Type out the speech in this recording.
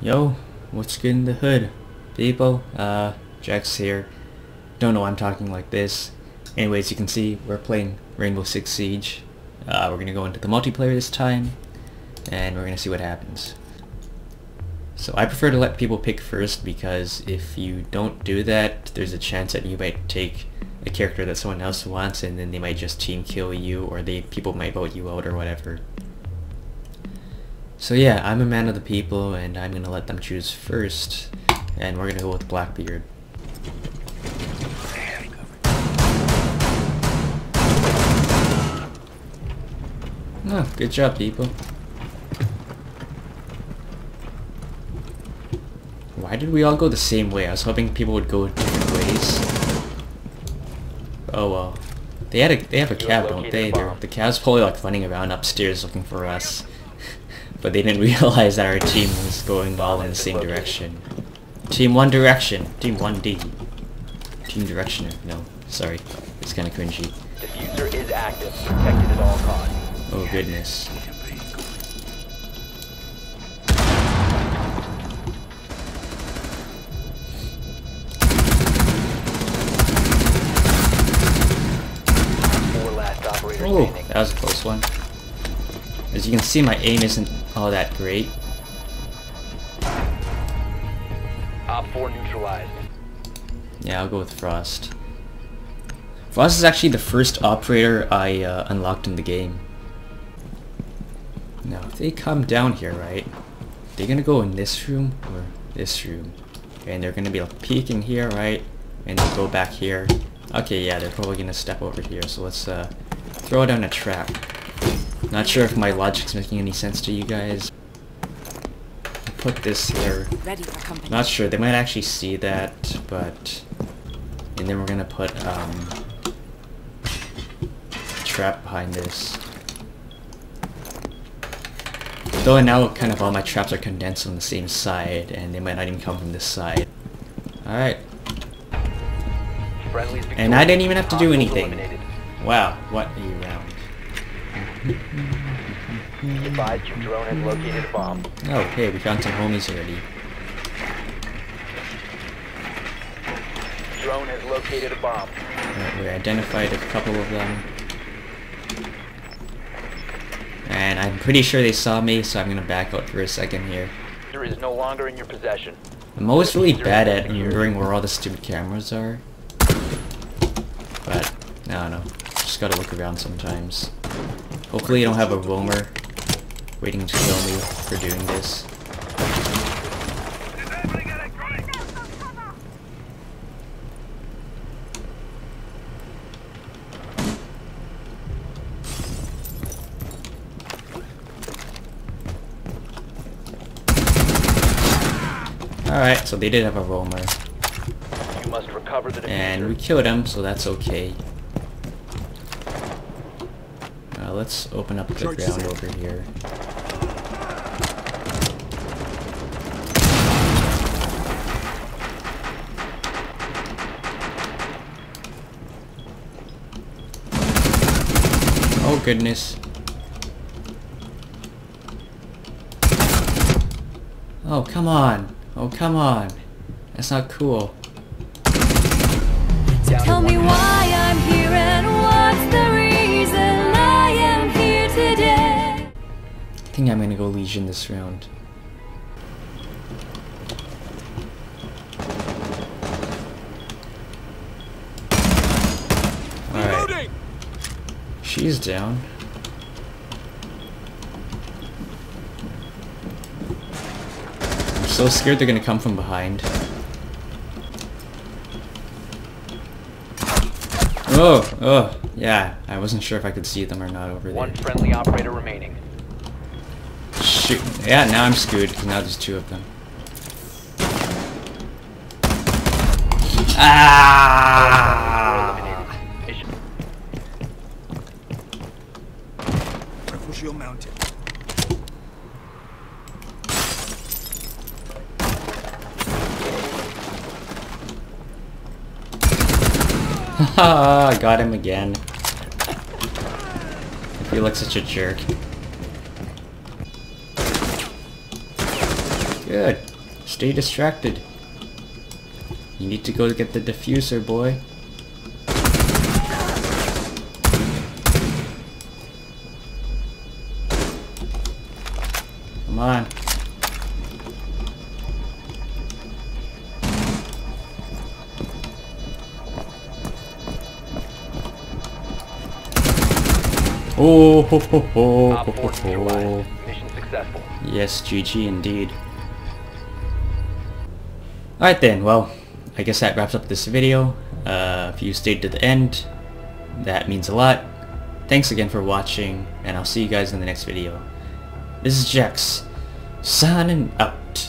Yo, what's good in the hood, people? Jax here. Don't know why I'm talking like this. Anyways, you can see we're playing Rainbow Six Siege. We're gonna go into the multiplayer this time, and we're gonna see what happens. So I prefer to let people pick first, because if you don't do that, there's a chance that you might take a character that someone else wants, and then they might just team kill you, or people might vote you out or whatever. So yeah, I'm a man of the people, and I'm gonna let them choose first, and we're gonna go with Blackbeard. Oh, good job, people. Why did we all go the same way? I was hoping people would go different ways. Oh well. They have a cab, don't they? The cab's probably like running around upstairs looking for us. But they didn't realize that our team was going all in the same direction. Team One Direction! Team 1D. Team Directioner. No, sorry. It's kinda cringy. Diffuser is active. Protected at all costs. Oh goodness. Oh, that was a close one. As you can see, my aim isn't all that great. Op 4 neutralized. Yeah, I'll go with Frost. Frost is actually the first operator I unlocked in the game. Now, if they come down here, right, they're gonna go in this room or this room. Okay, and they're gonna be like, peeking here, right, and they'll go back here. Okay, yeah, they're probably gonna step over here, so let's throw down a trap. Not sure if my logic's making any sense to you guys. Put this here. Not sure, they might actually see that, but... And then we're gonna put, a trap behind this. Though now, kind of all my traps are condensed on the same side, and they might not even come from this side. Alright. And I didn't even have to do anything. Wow, what a round. Advise your drone has located a bomb. Oh, hey, we found some homies already. Drone has located a bomb. Alright, we identified a couple of them. And I'm pretty sure they saw me, so I'm gonna back out for a second here. There is no longer in your possession. I'm always really bad at remembering where all the stupid cameras are. But, I don't know. Just gotta look around sometimes. Hopefully you don't have a roamer waiting to kill me for doing this. Alright, so they did have a roamer. You must recover the diffuser. And we killed him, so that's okay. Let's open up the ground over here. Oh goodness. Oh come on. Oh come on. That's not cool. Tell me why I'm here and what's the reason. I think I'm gonna go Lesion this round. Alright. She's down. I'm so scared they're gonna come from behind. Oh, yeah. I wasn't sure if I could see them or not over there. One friendly operator remaining. Shoot. Yeah, now I'm screwed, because now there's two of them. Ah! Rifle shield mounted. Haha, I got him again. I feel like such a jerk. Good. Stay distracted. You need to go get the diffuser, boy. Come on. Oh, ho, ho, ho, ho, ho, ho. Mission successful. Yes, GG indeed. Alright then, well, I guess that wraps up this video. If you stayed to the end, that means a lot. Thanks again for watching, and I'll see you guys in the next video. This is Jex, signing out.